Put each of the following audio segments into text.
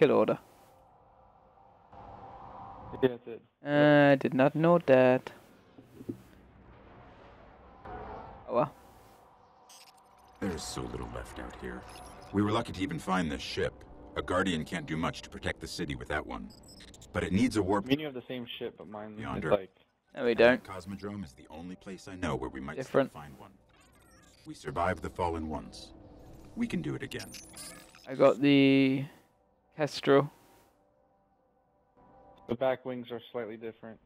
kill order. Yes, it. I did not know that. Oh well. There's so little left out here. We were lucky to even find this ship. A guardian can't do much to protect the city without one. But it needs a warp. We have the same ship, but mine is like... No, we don't. Cosmodrome is the only place I know where we might find one. We survived the fallen ones. We can do it again. I got the... Castro. The back wings are slightly different.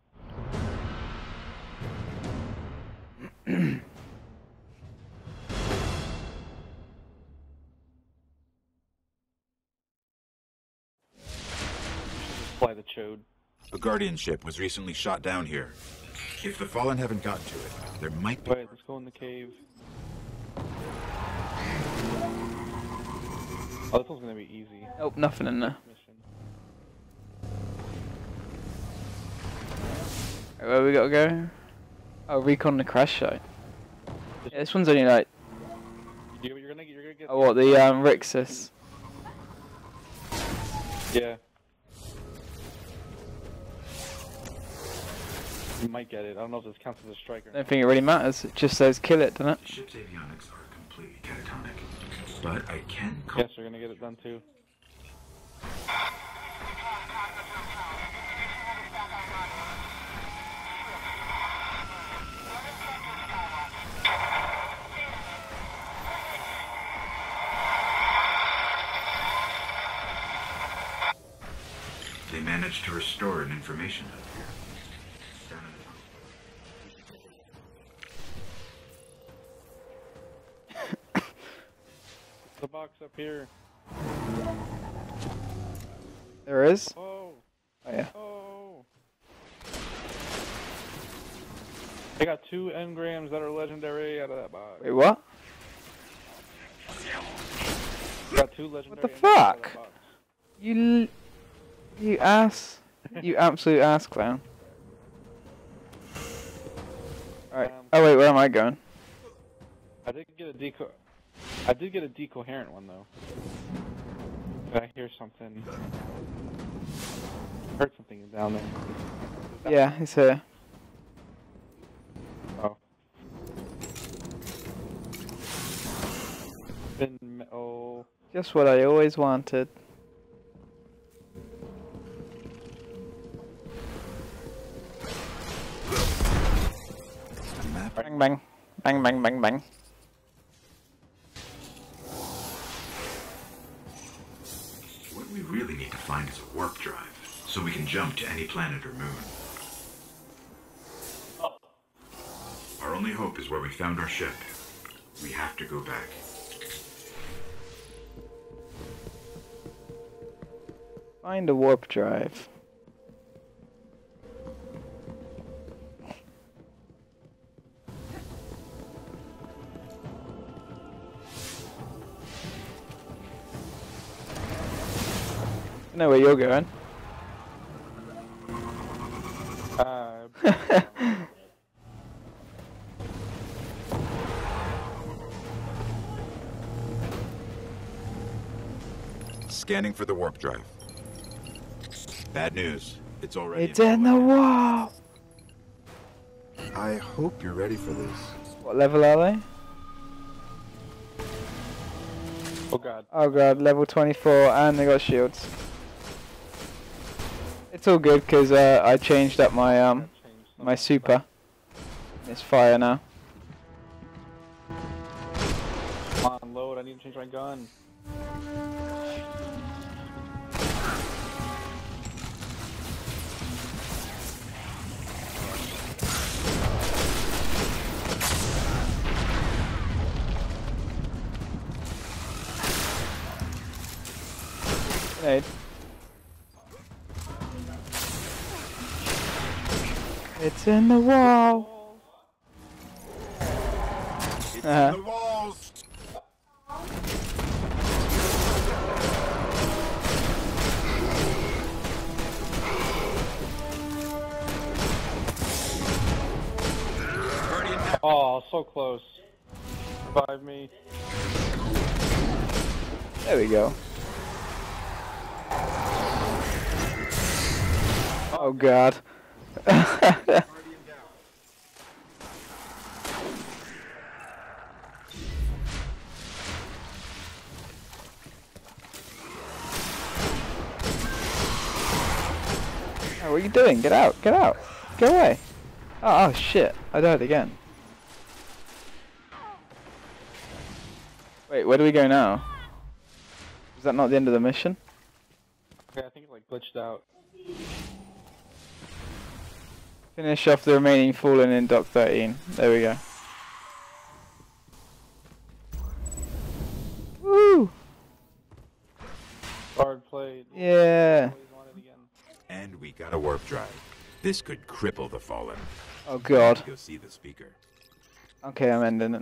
The chode. A guardian ship was recently shot down here. If the fallen haven't gotten to it, there might be. Alright, let's go in the cave. Oh, this one's gonna be easy. Nope, nothing in there. Alright, where we gotta go? Oh, recon the crash site. Yeah, this one's only like. You're gonna get oh, what, the Rixus? Yeah. You might get it. I don't know if this counts as a strike or not. I don't think it really matters. It just says kill it, doesn't it? Ship's avionics are completely catatonic, but I can. Yes, we're gonna get it done too. They managed to restore an information hub here. Up here. There is? Oh. Oh yeah. Oh. I got 2 engrams that are legendary out of that box. Wait, what? I got 2 legendary. What the fuck? You ass. You absolute ass clown. Alright. Oh wait, where am I going? I didn't get a decoy. I did get a decoherent one though. But I hear something. I heard something down there. Yeah, it's here. Oh. Oh. Just what I always wanted. Bang bang. Bang bang bang bang. We really need to find is a warp drive, so we can jump to any planet or moon. Oh. Our only hope is where we found our ship. We have to go back. Find a warp drive. I know where you're going. Scanning for the warp drive. Bad news. It's already. It's in the wall. I hope you're ready for this. What level are they? Oh god. Oh god, level 24 and they got shields. It's all good because I changed up my my super. It's fire now. Come on, load. I need to change my gun. Hey. It's in the wall. It's in the walls. Oh, so close. Revive me. There we go. Oh god. What are you doing? Get out! Get out! Get away! Oh, oh shit! I died again. Wait, where do we go now? Is that not the end of the mission? Okay, I think it like glitched out. Finish off the remaining fallen in Dock 13. There we go. Woo! Hard played. Yeah. And we got a warp drive. This could cripple the fallen. Oh god. You'll see the speaker. Okay, I'm ending it.